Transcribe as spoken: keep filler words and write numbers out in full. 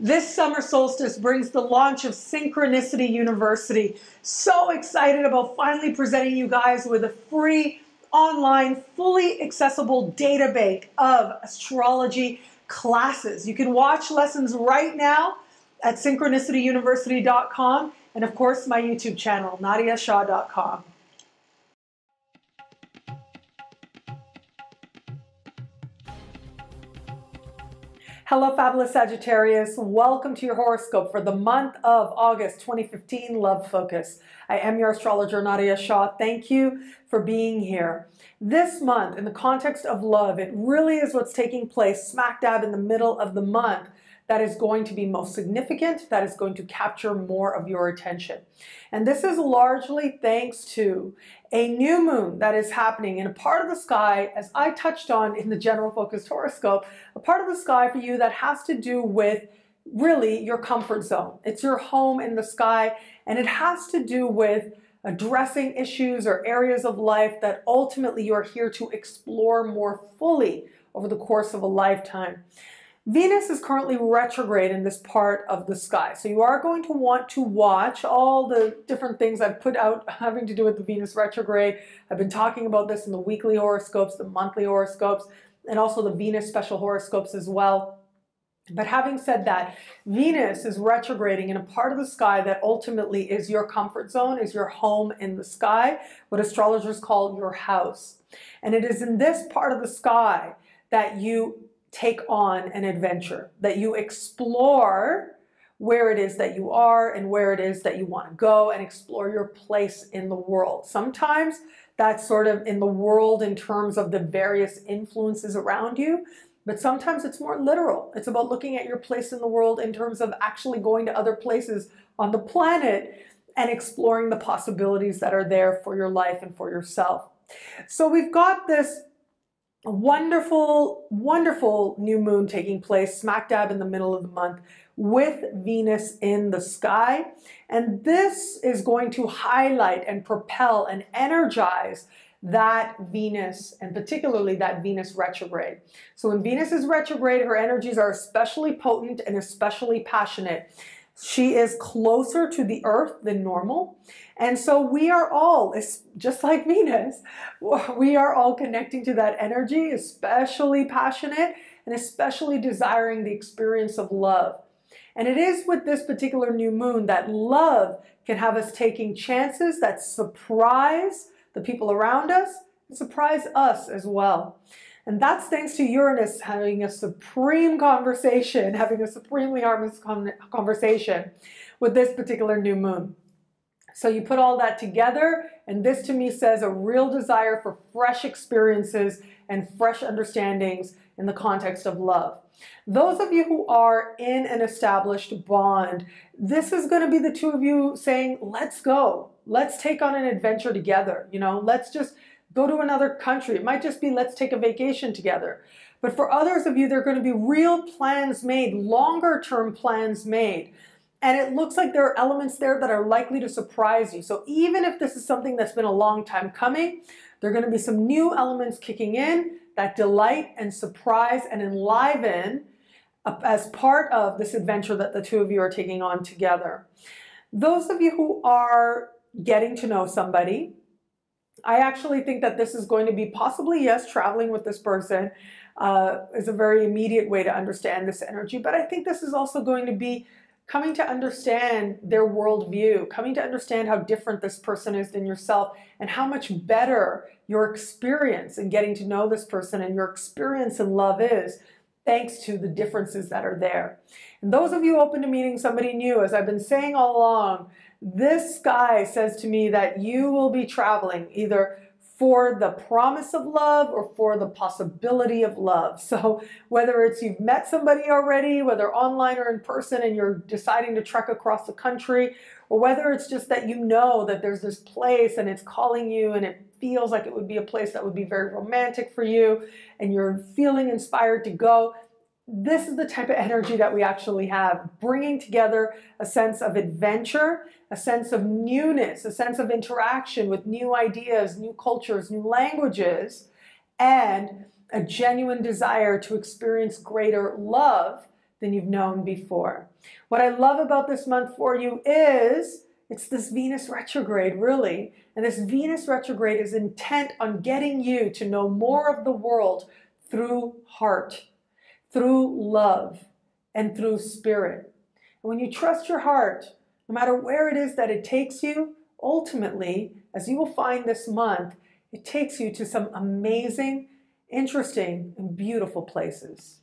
This summer solstice brings the launch of Synchronicity University. So excited about finally presenting you guys with a free online, fully accessible database of astrology classes. You can watch lessons right now at synchronicity university dot com and of course my YouTube channel, Nadiya Shah dot com. Hello fabulous Sagittarius, welcome to your horoscope for the month of August twenty fifteen, Love Focus. I am your astrologer Nadiya Shah. Thank you for being here. This month, in the context of love, it really is what's taking place smack dab in the middle of the month that is going to be most significant, that is going to capture more of your attention. And this is largely thanks to a new moon that is happening in a part of the sky, as I touched on in the general focused horoscope, a part of the sky for you that has to do with really your comfort zone. It's your home in the sky, and it has to do with addressing issues or areas of life that ultimately you are here to explore more fully over the course of a lifetime. Venus is currently retrograde in this part of the sky. So you are going to want to watch all the different things I've put out having to do with the Venus retrograde. I've been talking about this in the weekly horoscopes, the monthly horoscopes, and also the Venus special horoscopes as well. But having said that, Venus is retrograding in a part of the sky that ultimately is your comfort zone, is your home in the sky, what astrologers call your house. And it is in this part of the sky that you take on an adventure, that you explore where it is that you are and where it is that you want to go, and explore your place in the world. Sometimes that's sort of in the world in terms of the various influences around you, but sometimes it's more literal. It's about looking at your place in the world in terms of actually going to other places on the planet and exploring the possibilities that are there for your life and for yourself. So we've got this A wonderful, wonderful new moon taking place smack dab in the middle of the month with Venus in the sky. And this is going to highlight and propel and energize that Venus, and particularly that Venus retrograde. So when Venus is retrograde, her energies are especially potent and especially passionate. She is closer to the earth than normal. And so we are all, just like Venus, we are all connecting to that energy, especially passionate and especially desiring the experience of love. And it is with this particular new moon that love can have us taking chances that surprise the people around us and surprise us as well. And that's thanks to Uranus having a supreme conversation, having a supremely harmless conversation with this particular new moon. So you put all that together, and this to me says a real desire for fresh experiences and fresh understandings in the context of love. Those of you who are in an established bond, this is going to be the two of you saying, let's go. Let's take on an adventure together. You know, let's just go to another country. It might just be, let's take a vacation together. But for others of you, there are going to be real plans made, longer term plans made. And it looks like there are elements there that are likely to surprise you. So even if this is something that's been a long time coming, there are going to be some new elements kicking in that delight and surprise and enliven as part of this adventure that the two of you are taking on together. Those of you who are getting to know somebody, I actually think that this is going to be possibly, yes, traveling with this person uh, is a very immediate way to understand this energy. But I think this is also going to be coming to understand their worldview, coming to understand how different this person is than yourself, and how much better your experience in getting to know this person and your experience in love is, thanks to the differences that are there. And those of you open to meeting somebody new, as I've been saying all along, this sky says to me that you will be traveling either for the promise of love or for the possibility of love. So whether it's you've met somebody already, whether online or in person, and you're deciding to trek across the country, or whether it's just that you know that there's this place and it's calling you and it feels like it would be a place that would be very romantic for you and you're feeling inspired to go. This is the type of energy that we actually have, bringing together a sense of adventure, a sense of newness, a sense of interaction with new ideas, new cultures, new languages, and a genuine desire to experience greater love than you've known before. What I love about this month for you is it's this Venus retrograde, really. And this Venus retrograde is intent on getting you to know more of the world through heart, through love, and through spirit. And when you trust your heart, no matter where it is that it takes you, ultimately, as you will find this month, it takes you to some amazing, interesting, and beautiful places.